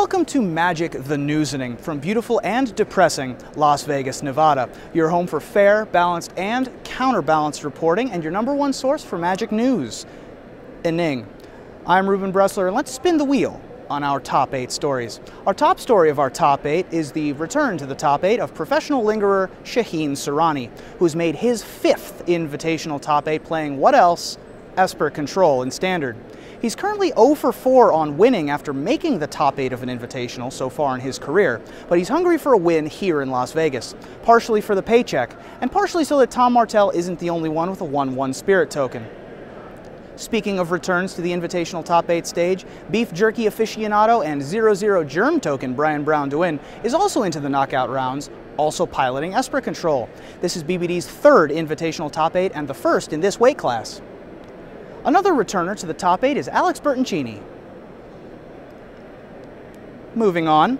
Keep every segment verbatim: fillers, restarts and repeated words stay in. Welcome to Magic the Newsening from beautiful and depressing Las Vegas, Nevada. Your home for fair, balanced, and counterbalanced reporting, and your number one source for Magic news, Ening. I'm Ruben Bressler, and let's spin the wheel on our top eight stories. Our top story of our top eight is the return to the top eight of professional lingerer Shaheen Sarani, who's made his fifth invitational top eight playing what else? Esper Control in Standard. He's currently zero for four on winning after making the top eight of an invitational so far in his career, but he's hungry for a win here in Las Vegas, partially for the paycheck, and partially so that Tom Martell isn't the only one with a one one Spirit token. Speaking of returns to the invitational top eight stage, beef jerky aficionado and zero zero germ token Brian Braun-Duin is also into the knockout rounds, also piloting Esper Control. This is B B D's third invitational top eight and the first in this weight class. Another returner to the top eight is Alex Bertoncini. Moving on,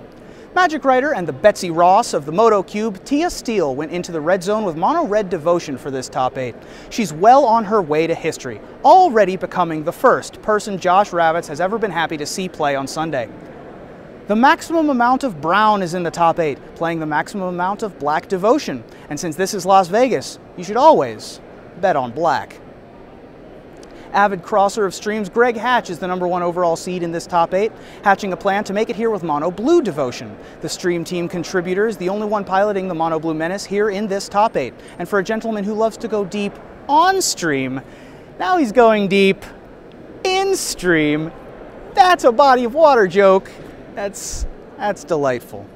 Magic writer and the Betsy Ross of the Moto Cube, Tia Steele went into the red zone with Mono Red Devotion for this top eight. She's well on her way to history, already becoming the first person Josh Ravitz has ever been happy to see play on Sunday. The maximum amount of brown is in the top eight, playing the maximum amount of black devotion. And since this is Las Vegas, you should always bet on black. Avid crosser of streams, Greg Hatch is the number one overall seed in this top eight, hatching a plan to make it here with Mono Blue Devotion. The stream team contributor is the only one piloting the Mono Blue Menace here in this top eight. And for a gentleman who loves to go deep on stream, now he's going deep in stream. That's a body of water joke. That's, that's delightful.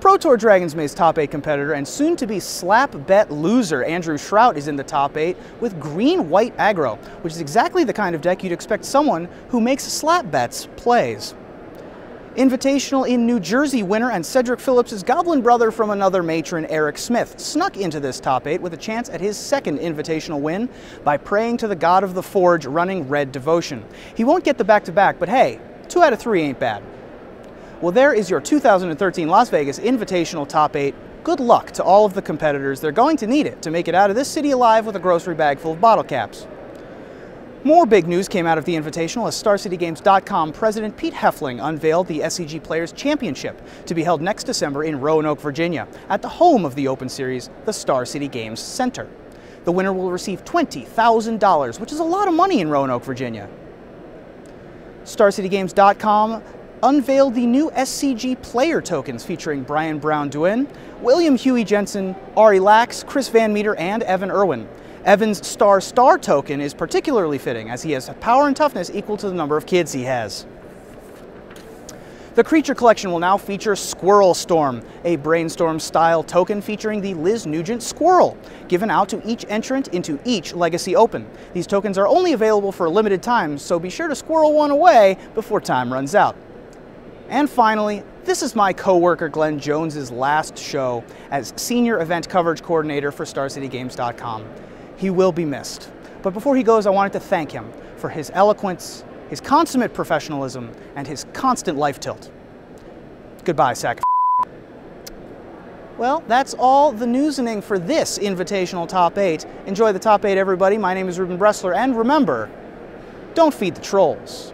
Pro Tour Dragon's Maze top eight competitor and soon-to-be slap bet loser Andrew Shrout is in the top eight with green-white aggro, which is exactly the kind of deck you'd expect someone who makes slap bets plays. Invitational in New Jersey winner and Cedric Phillips's goblin brother from another matron, Eric Smith, snuck into this top eight with a chance at his second invitational win by praying to the god of the forge running Red Devotion. He won't get the back-to-back, but hey, two out of three ain't bad. Well, there is your two thousand thirteen Las Vegas Invitational Top eight. Good luck to all of the competitors. They're going to need it to make it out of this city alive with a grocery bag full of bottle caps. More big news came out of the Invitational as Star City Games dot com President Pete Heffling unveiled the S C G Players Championship to be held next December in Roanoke, Virginia, at the home of the Open Series, the Star City Games Center. The winner will receive twenty thousand dollars, which is a lot of money in Roanoke, Virginia. Star City Games dot com unveiled the new S C G Player tokens featuring Brian Braun-Duin, William Huey Jensen, Ari Lax, Chris Van Meter, and Evan Irwin. Evan's Star Star token is particularly fitting as he has power and toughness equal to the number of kids he has. The creature collection will now feature Squirrel Storm, a brainstorm-style token featuring the Liz Nugent Squirrel, given out to each entrant into each Legacy Open. These tokens are only available for a limited time, so be sure to squirrel one away before time runs out. And finally, this is my coworker Glenn Jones's last show as Senior Event Coverage Coordinator for Star City Games dot com. He will be missed. But before he goes, I wanted to thank him for his eloquence, his consummate professionalism, and his constant life tilt. Goodbye, sack of Well, that's all the newsening for this Invitational Top eight. Enjoy the Top eight, everybody. My name is Ruben Bressler, and remember, don't feed the trolls.